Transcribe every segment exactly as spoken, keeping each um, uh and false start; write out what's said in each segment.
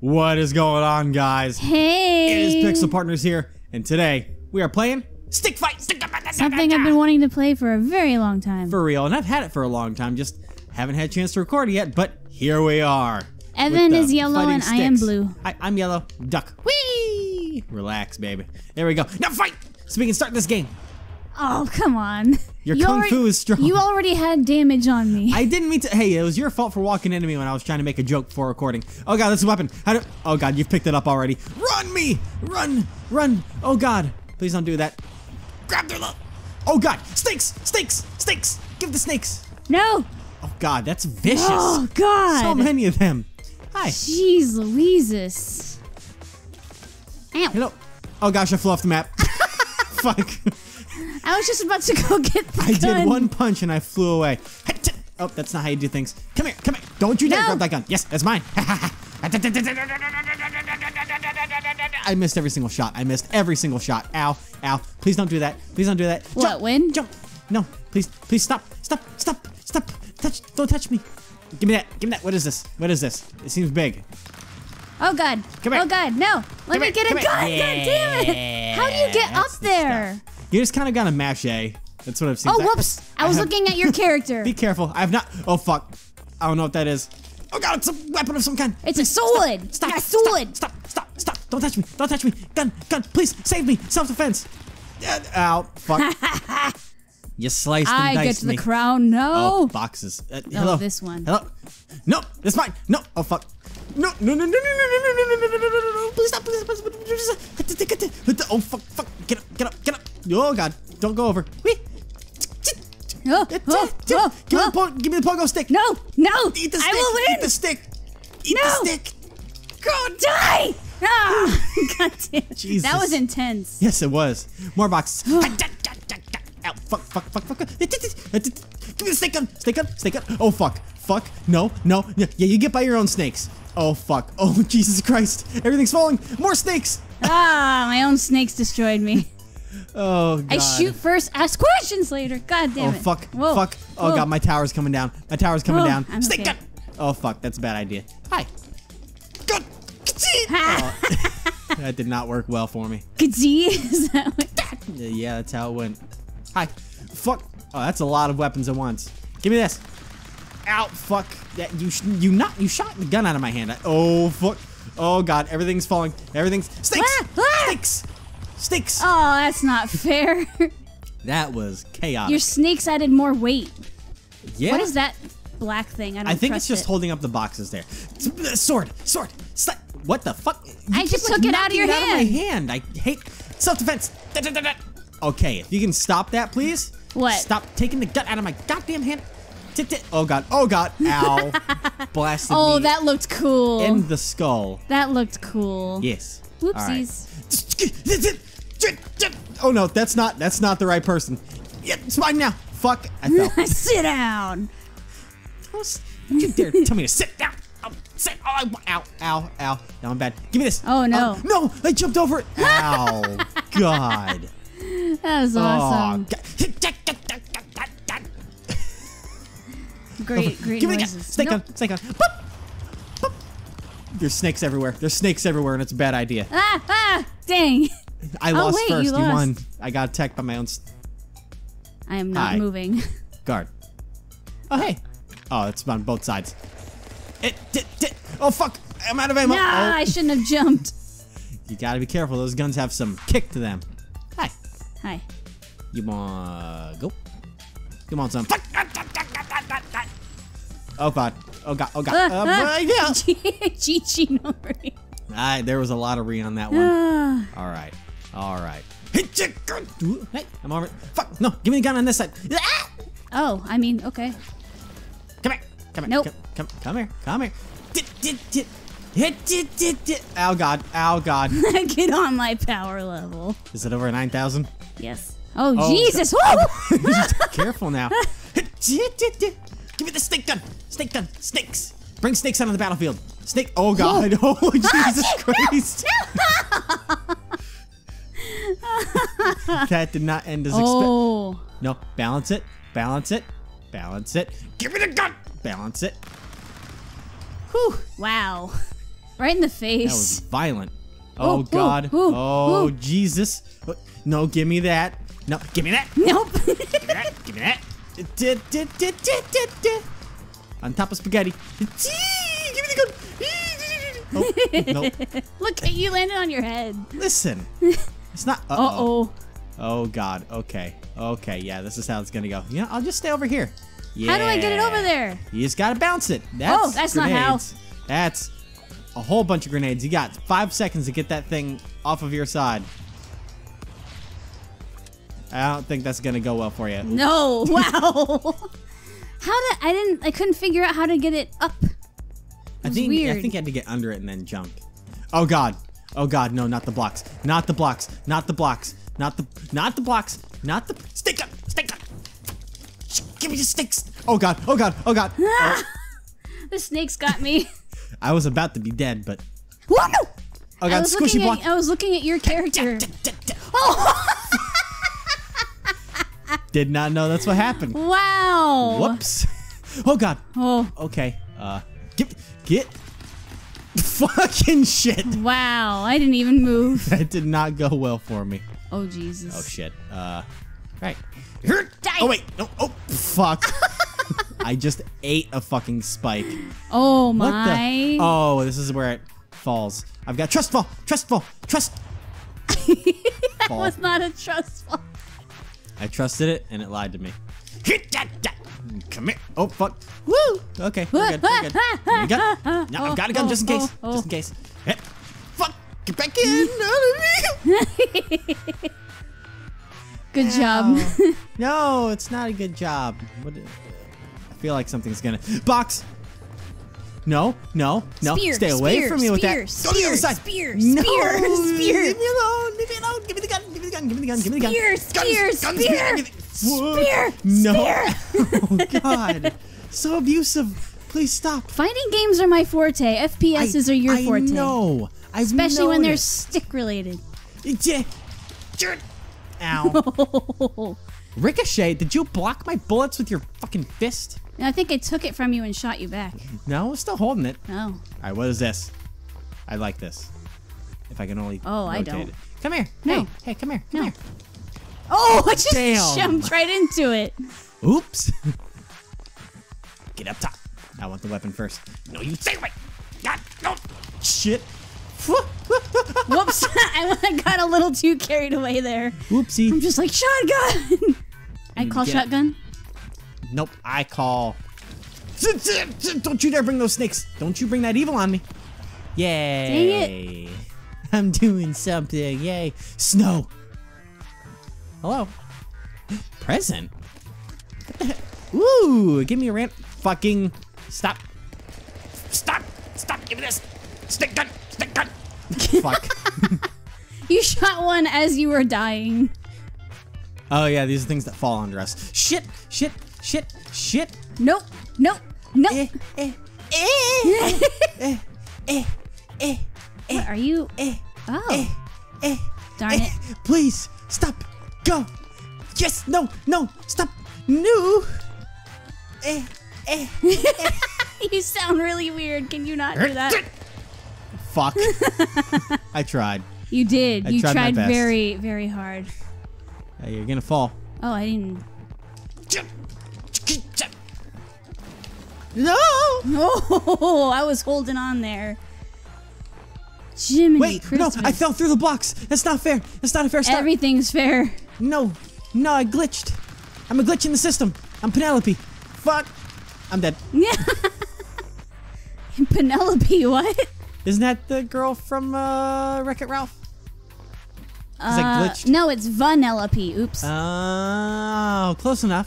What is going on, guys? Hey! It is Pixel Partners here, and today we are playing Stick Fight! Something I've been wanting to play for a very long time. For real, and I've had it for a long time, just haven't had a chance to record it yet, but here we are. Evan is yellow and sticks. I am blue. I, I'm yellow. Duck. Whee! Relax, baby. There we go. Now fight! So we can start this game. Oh, come on. Your you kung already, fu is strong. You already had damage on me. I didn't mean to. Hey, it was your fault for walking into me when I was trying to make a joke before recording. Oh, God, that's a weapon. How do, oh, God, you've picked it up already. Run me! Run! Run! Oh, God. Please don't do that. Grab their love. Oh, God. Snakes! Snakes! Snakes! Give the snakes. No. Oh, God, that's vicious. Oh, God. So many of them. Hi. Jeez Louises. Ow. Hello. Oh, gosh, I flew off the map. Fuck. I was just about to go get the I gun. did one punch and I flew away. Oh, that's not how you do things. Come here, come here. Don't you dare no. grab that gun. Yes, that's mine. I missed every single shot. I missed every single shot. Ow, ow. Please don't do that. Please don't do that. Jump, what, win? Jump. No, please, please stop. Stop, stop, stop. Touch, don't touch me. Give me that. Give me that. What is this? What is this? It seems big. Oh, God. Come here. Oh, God. No. Let come me get here. a gun. Yeah. God damn it. How do you get that's up there? The You just kind of got a mache. That's what I've seen. Oh, whoops. I, I was I have, looking at your character. Be careful. I have not. Oh, fuck. I don't know what that is. Oh, God. It's a weapon of some kind. It's please, a sword. Stop. Stop, a sword. Stop, stop. Stop. Stop. Don't touch me. Don't touch me. Gun. Gun. Please. Save me. Self-defense. Uh, ow. Fuck. You sliced and I diced get to me. the crown. No. Oh, boxes. Uh, hello. Oh, this one. Hello. No. It's mine. No. Oh, fuck. No. No, no, no, no, no, no, no, no, no, no, no, no. Please stop. Please stop. Oh, fuck. Fuck. Get up. Get up. Get up. Oh, God. Don't go over. Whee. Oh, oh, oh, give, me oh. give me the pogo stick. No, no. Eat the stick. I will win. Eat the stick. Eat no. the stick. Go die. Ah, God damn. Jesus. That was intense. Yes, it was. More boxes. Ow. Fuck, fuck, fuck, fuck. Give me the snake gun. Snake gun. Snake gun. Oh, fuck. Fuck. No, no. Yeah, you get by your own snakes. Oh, fuck. Oh, Jesus Christ. Everything's falling. More snakes. Ah, my own snakes destroyed me. Oh, God. I shoot first, ask questions later. God damn it. Oh, fuck. Whoa. Fuck. Oh, Whoa. God, my tower's coming down. My tower's coming Whoa. down. I'm Snake okay. gun. Oh, fuck. That's a bad idea. Hi. Gun. Oh. That did not work well for me. Kazee? Is that what? Yeah, that's how it went. Hi. Fuck. Oh, that's a lot of weapons at once. Give me this. Ow, fuck. That you you not you shot the gun out of my hand. I, oh, fuck. Oh, God. Everything's falling. Everything's Snakes. Snakes. Snakes! Oh, that's not fair. That was chaotic. Your snakes added more weight. Yeah. What is that black thing? I don't I think trust it's just it. holding up the boxes there. Sword! Sword! Sli what the fuck? You I just like took it out of your it hand. Out of my hand. I hate self-defense. Okay, if you can stop that, please. What? Stop taking the gut out of my goddamn hand. Oh, God. Oh, God. Ow. Blasted Oh, me. That looked cool. In the skull. That looked cool. Yes. Whoopsies. Oh no, that's not that's not the right person. Yeah, it's mine now. Fuck, I fell. Sit down. Don't you dare tell me to sit down. Oh, sit. Oh, ow, ow, ow. Now I'm bad. Give me this. Oh no. Oh, no, I jumped over it. Ow, God. That was awesome. Oh, great, great Give noises. Me that. Snake nope. on, snake on. Boop. Boop. There's snakes everywhere. There's snakes everywhere, and it's a bad idea. Ah, ah, dang. I lost oh, wait, first. You, lost. you won. I got attacked by my own. St I am not Hi. moving. Guard. Oh hey. Oh, it's on both sides. It, it, it. Oh fuck! I'm out of ammo. Nah, oh. I shouldn't have jumped. You gotta be careful. Those guns have some kick to them. Hi. Hi. You wanna go? Come on, son. Fuck. Oh god. Oh god. Oh god. Uh, uh, uh, yeah. G G, no worries. Alright, there was a lot of re on that one. Alright. Alright. Hey, I'm over. Fuck, no, give me the gun on this side. Oh, I mean, okay. Come here. Come here. Nope. Come, come, come here. Come here. Ow, God. Ow, God. Get on my power level. Is it over nine thousand? Yes. Oh, oh Jesus. Careful now. Give me the snake gun. Snake gun. Snakes. Bring snakes out on the battlefield. Snake. Oh, God. Oh, oh Jesus Christ. No, no. That did not end as expected. Oh. No. Balance it. Balance it. Balance it. Give me the gun. Balance it. Whew. Wow. Right in the face. That was violent. Oh, oh God. Oh, oh, oh, Jesus. No, give me that. No, give me that. Nope. Give me that. Give me that. Da, da, da, da, da, da. On top of spaghetti. Give me the gun. Oh, nope. Look, you landed on your head. Listen. It's not. Uh oh. Uh -oh. Oh, God. Okay. Okay. Yeah, this is how it's going to go. You know, I'll just stay over here. Yeah. How do I get it over there? You just got to bounce it. That's oh, that's grenades. Not how. That's a whole bunch of grenades. You got five seconds to get that thing off of your side. I don't think that's going to go well for you. No. Wow. How did I didn't I couldn't figure out how to get it up. It was I think weird. I think I had to get under it and then jump. Oh, God. Oh, God. No, not the blocks. Not the blocks. Not the blocks. Not the, not the blocks, not the stick up, stick up. Give me the sticks. Oh God, oh God, oh God. Ah, oh. The snakes got me. I was about to be dead, but. Whoa! Oh God, squishy block. At, I was looking at your character. Oh! Did not know that's what happened. Wow. Whoops. Oh God. Oh. Okay. Uh, get, get. Fucking shit. Wow, I didn't even move. That did not go well for me. Oh, Jesus. Oh, shit. Uh, right. Oh, wait. No. Oh, fuck. I just ate a fucking spike. Oh, my. What the? Oh, this is where it falls. I've got trust fall. Trust fall. Trust. That fall. Was not a trust fall. I trusted it, and it lied to me. Come here. Oh, fuck. Woo. Okay. We're good. We're good. We're good. No, I've got a gun just in case. Just in case. Hey. Fuck. Get back in. Good Ow. Job. No, it's not a good job. What, I feel like something's gonna box. No, no, no. Spear, Stay away spear, from me spear, with that. Spear, Go to the other side. Spear, no. spear, spear. Leave me alone. Leave me alone. Give me the gun. Give me the gun. Give me the gun. Give me the gun. Spear, spear, spear, spear. No. Oh God. So abusive. Please stop. Fighting games are my forte. F P Ss I, are your I forte. No. Especially noticed. When they're stick related. Ow. Ricochet, did you block my bullets with your fucking fist? I think I took it from you and shot you back. No, I was still holding it. Oh. Alright, what is this? I like this. If I can only Oh, rotate I don't. It. Come here. No. Hey, hey, come here. Come no. here. Oh, I just Damn. Jumped right into it. Oops. Get up top. I want the weapon first. No, you stay away. God, no. Shit. Whoops, I got a little too carried away there. Whoopsie. I'm just like, shotgun! I call Get shotgun? It. Nope, I call... Don't you dare bring those snakes! Don't you bring that evil on me! Yay! Dang it. I'm doing something, yay! Snow! Hello? Present? What the heck? Ooh, give me a rant. Fucking... Stop! Stop! Stop! Give me this! Stick gun! Stick gun! Fuck. You shot one as you were dying. Oh yeah, these are things that fall under us. Shit, shit, shit, shit. Nope, nope, nope. Eh, eh, eh, eh, eh, eh, eh. What, are you? Eh, oh. Eh, eh, Darn eh, it. Please, stop, go. Yes, no, no, stop, no. Eh, eh, eh. You sound really weird. Can you not do that? Fuck. I tried. You did. I you tried, tried very, very hard. Uh, you're gonna fall. Oh, I didn't. No! No! I was holding on there. Jiminy Wait, Christmas. No, I fell through the blocks. That's not fair. That's not a fair start. Everything's fair. No. No, I glitched. I'm a glitch in the system. I'm Penelope. Fuck. I'm dead. Yeah. Penelope, what? Isn't that the girl from uh, Wreck-It Ralph? Uh, glitched? No, it's Vanellope. Oops. Oh, close enough.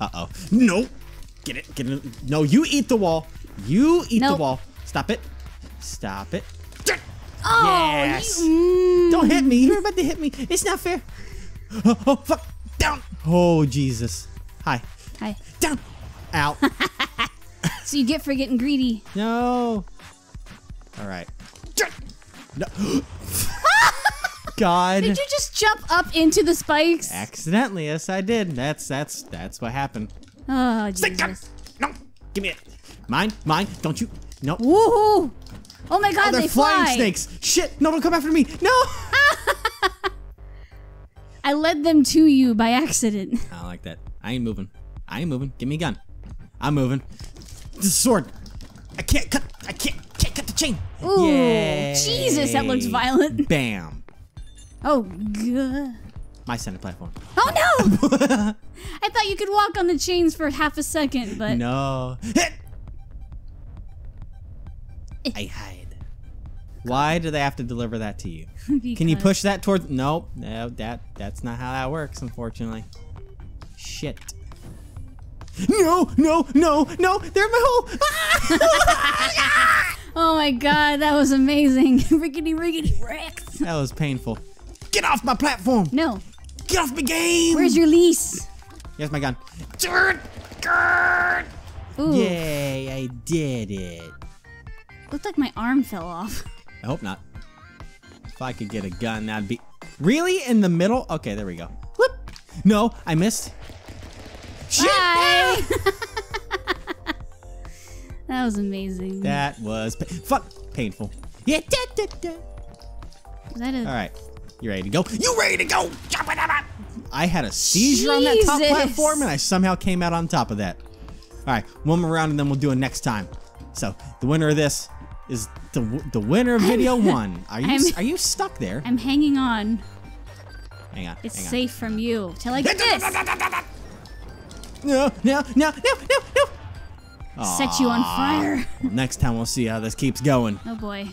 Uh-oh. No. Get it. Get it. No, you eat the wall. You eat nope. the wall. Stop it. Stop it. Oh, yes. You, mm. Don't hit me. You're about to hit me. It's not fair. Oh, oh fuck. Down. Oh, Jesus. Hi. Hi. Down. Out. So you get for getting greedy. No. All right. No. God. Did you just jump up into the spikes? Accidentally, yes, I did. That's that's that's what happened. Oh, Jesus. No, give me it. Mine, mine. Don't you? Nope. Woohoo! Oh my god, oh, they're they fly. Flying snakes. Shit, no, don't come after me. No! I led them to you by accident. I don't like that. I ain't moving. I ain't moving. Give me a gun. I'm moving. The sword. I can't cut. I can't. Can't cut the chain. Ooh, yay. Jesus, that looks violent. Bam. Oh, good. My center platform. Oh no! I thought you could walk on the chains for half a second, but no. I hide. Why do they have to deliver that to you? Can you push that towards? Nope. No, that that's not how that works, unfortunately. Shit. No, no, no, no! They're in my hole! Ah! Oh my god, that was amazing! Rickety, rickety, Rex. That was painful. Get off my platform! No. Get off my game! Where's your lease? Here's my gun. Ooh. Yay, I did it. Looked like my arm fell off. I hope not. If I could get a gun, that'd be... Really? In the middle? Okay, there we go. Whoop! No, I missed. Shit! Bye. That was amazing. That was... Pa fuck! Painful. Yeah, da, da, da. Is that a... All right. You ready to go? You ready to go? I had a seizure Jesus. on that top platform, and I somehow came out on top of that. All right, one more round, and then we'll do it next time. So the winner of this is the the winner of video one. Are you I'm, are you stuck there? I'm hanging on. Hang on. It's hang on. safe from you till I get this. No, no, no, no, no, no. Set you on fire. Next time we'll see how this keeps going. Oh boy.